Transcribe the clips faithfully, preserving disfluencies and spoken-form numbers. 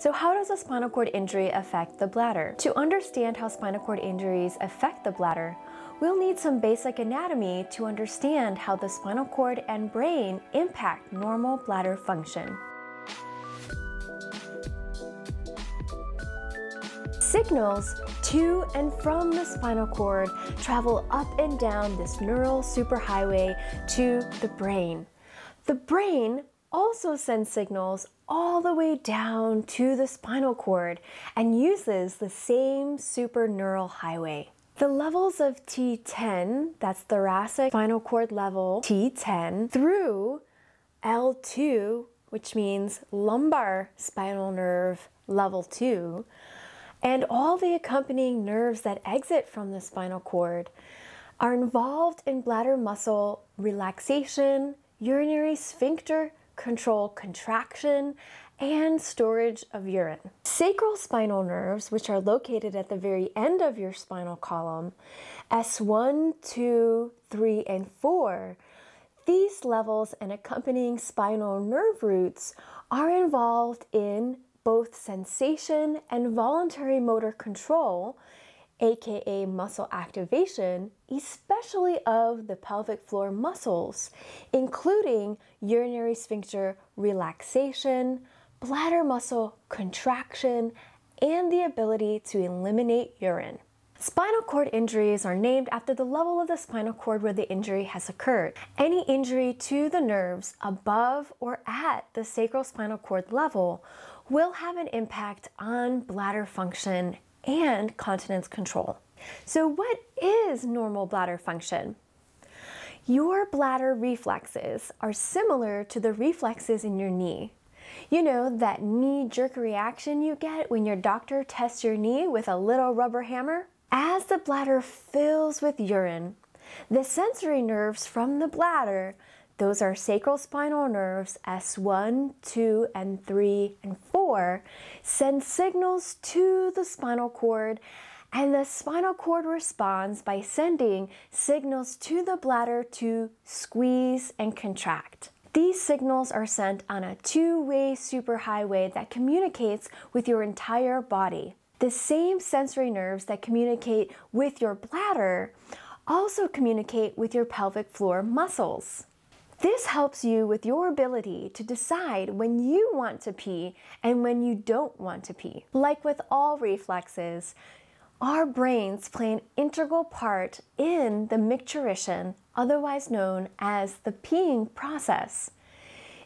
So how does a spinal cord injury affect the bladder? To understand how spinal cord injuries affect the bladder, we'll need some basic anatomy to understand how the spinal cord and brain impact normal bladder function. Signals to and from the spinal cord travel up and down this neural superhighway to the brain. The brain also sends signals all the way down to the spinal cord and uses the same superneural highway. The levels of T ten, that's thoracic spinal cord level T ten, through L two, which means lumbar spinal nerve level two, and all the accompanying nerves that exit from the spinal cord are involved in bladder muscle relaxation, urinary sphincter control, contraction, and storage of urine. Sacral spinal nerves, which are located at the very end of your spinal column, S one, two, three, and four, these levels and accompanying spinal nerve roots are involved in both sensation and voluntary motor control, aka muscle activation, especially of the pelvic floor muscles, including urinary sphincter relaxation, bladder muscle contraction, and the ability to eliminate urine. Spinal cord injuries are named after the level of the spinal cord where the injury has occurred. Any injury to the nerves above or at the sacral spinal cord level will have an impact on bladder function and continence control. So what is normal bladder function? Your bladder reflexes are similar to the reflexes in your knee. You know, that knee-jerk reaction you get when your doctor tests your knee with a little rubber hammer? As the bladder fills with urine, the sensory nerves from the bladder, those are sacral spinal nerves S one, two, and three, and four, send signals to the spinal cord, and the spinal cord responds by sending signals to the bladder to squeeze and contract. These signals are sent on a two-way superhighway that communicates with your entire body. The same sensory nerves that communicate with your bladder also communicate with your pelvic floor muscles. This helps you with your ability to decide when you want to pee and when you don't want to pee. Like with all reflexes, our brains play an integral part in the micturition, otherwise known as the peeing process.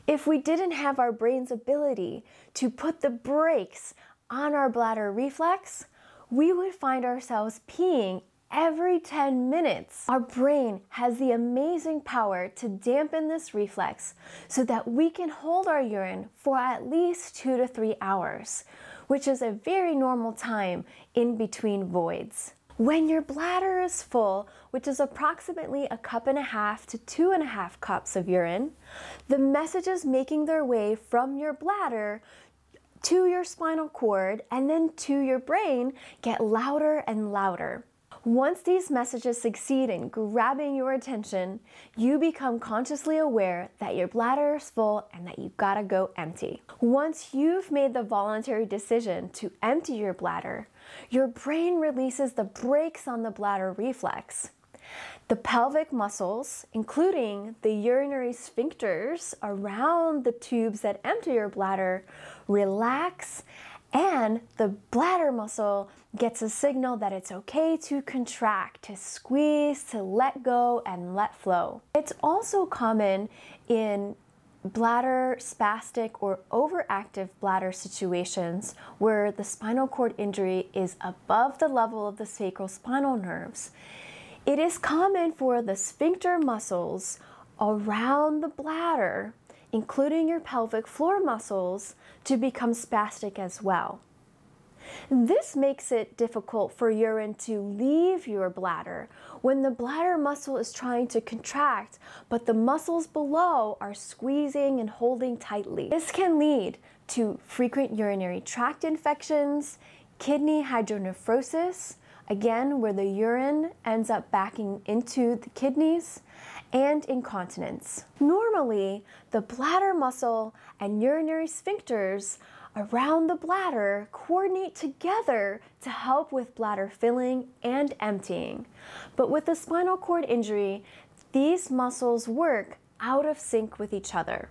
If we didn't have our brain's ability to put the brakes on our bladder reflex, we would find ourselves peeing every ten minutes. Our brain has the amazing power to dampen this reflex so that we can hold our urine for at least two to three hours, which is a very normal time in between voids. When your bladder is full, which is approximately a cup and a half to two and a half cups of urine, the messages making their way from your bladder to your spinal cord and then to your brain get louder and louder. Once these messages succeed in grabbing your attention, you become consciously aware that your bladder is full and that you've got to go empty. Once you've made the voluntary decision to empty your bladder, your brain releases the brakes on the bladder reflex. The pelvic muscles, including the urinary sphincters around the tubes that empty your bladder, relax, and the bladder muscle gets a signal that it's okay to contract, to squeeze, to let go, and let flow. It's also common in bladder spastic or overactive bladder situations where the spinal cord injury is above the level of the sacral spinal nerves. It is common for the sphincter muscles around the bladder, including your pelvic floor muscles, to become spastic as well. This makes it difficult for urine to leave your bladder when the bladder muscle is trying to contract, but the muscles below are squeezing and holding tightly. This can lead to frequent urinary tract infections, kidney hydronephrosis, again, where the urine ends up backing into the kidneys, and incontinence. Normally, the bladder muscle and urinary sphincters around the bladder coordinate together to help with bladder filling and emptying. But with a spinal cord injury, these muscles work out of sync with each other.